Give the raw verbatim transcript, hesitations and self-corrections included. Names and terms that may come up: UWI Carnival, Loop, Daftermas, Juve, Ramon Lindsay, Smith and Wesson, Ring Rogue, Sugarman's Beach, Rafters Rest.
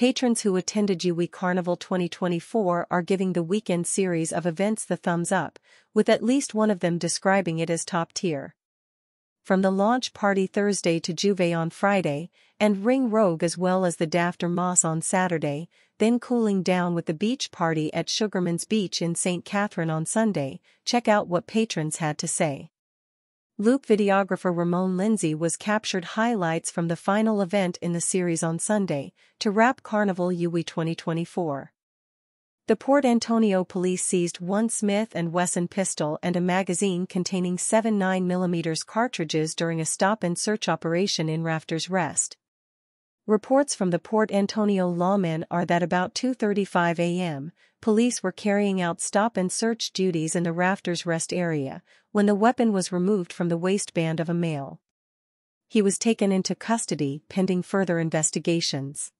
Patrons who attended U W I Carnival twenty twenty-four are giving the weekend series of events the thumbs up, with at least one of them describing it as top tier. From the launch party Thursday to Juve on Friday, and Ring Rogue as well as the Daftermas on Saturday, then cooling down with the beach party at Sugarman's Beach in Saint Catherine on Sunday, check out what patrons had to say. Loop videographer Ramon Lindsay was captured highlights from the final event in the series on Sunday, to wrap Carnival U W I twenty twenty-four. The Port Antonio police seized one Smith and Wesson pistol and a magazine containing seven nine millimeter cartridges during a stop-and-search operation in Rafters Rest. Reports from the Port Antonio lawmen are that about two thirty-five a m, police were carrying out stop-and-search duties in the Rafters Rest area, when the weapon was removed from the waistband of a male. He was taken into custody pending further investigations.